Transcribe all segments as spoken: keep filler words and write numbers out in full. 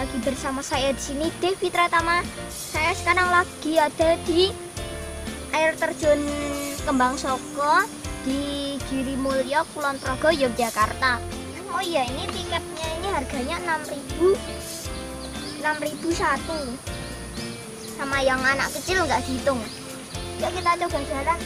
lagi bersama saya di sini, Dave Fitra Tama. Saya sekarang lagi ada di air terjun Kembang Soka di Girimulyo, Kulon Progo, Yogyakarta. Oh iya, ini tiketnya ini harganya enam ribu, enam ribu satu. Sama yang anak kecil nggak dihitung. Yuk kita coba jalan.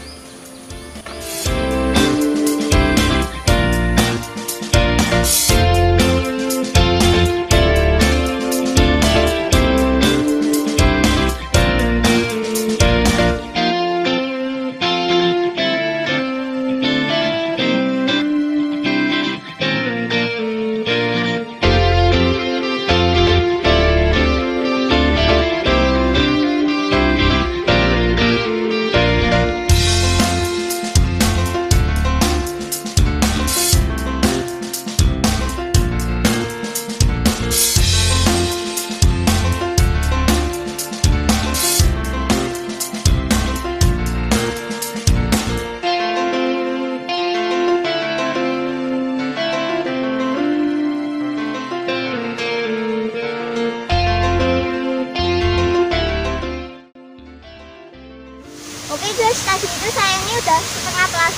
Oke guys, tadi itu sayangnya udah setengah pelas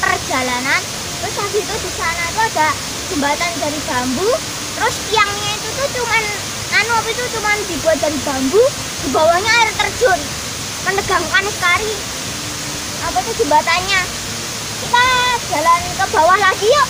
perjalanan. Terus tadi itu di sana tuh ada jembatan dari bambu. Terus tiangnya itu tuh cuman anu apa itu cuman dibuat dari bambu. Di bawahnya air terjun. Menegangkan sekali apa tuh jembatannya. Kita jalan ke bawah lagi yuk.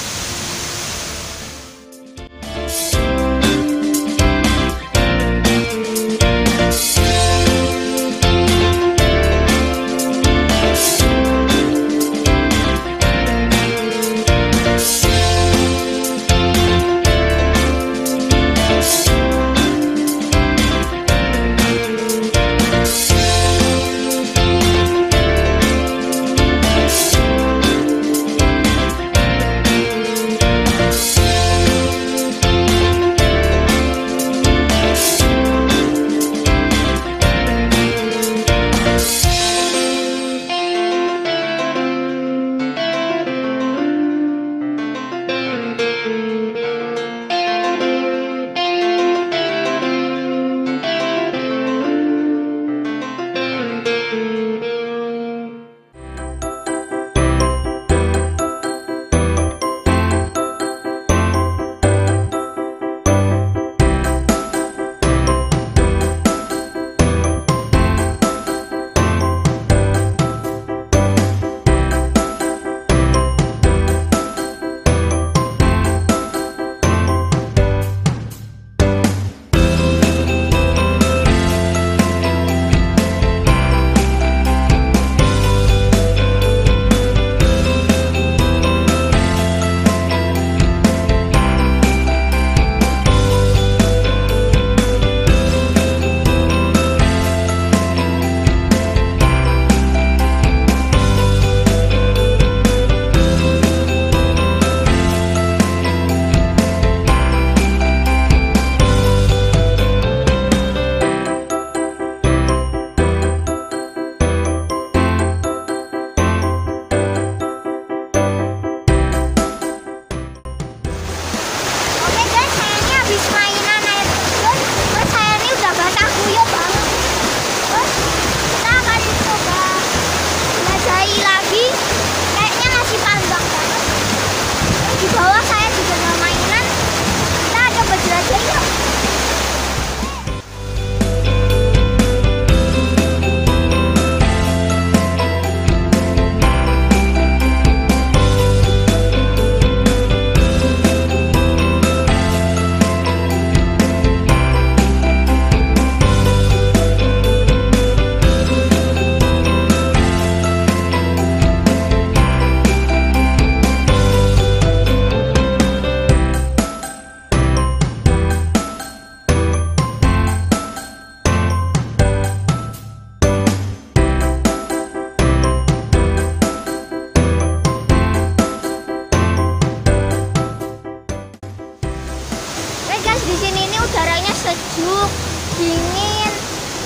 Di sini ini udaranya sejuk, dingin,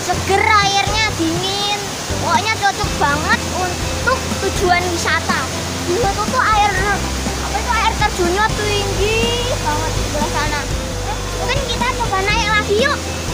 seger, airnya dingin. Pokoknya cocok banget untuk tujuan wisata. Di situ tuh air apa itu air terjunnya tinggi banget di sebelah sana. Mungkin kita coba naik lagi yuk.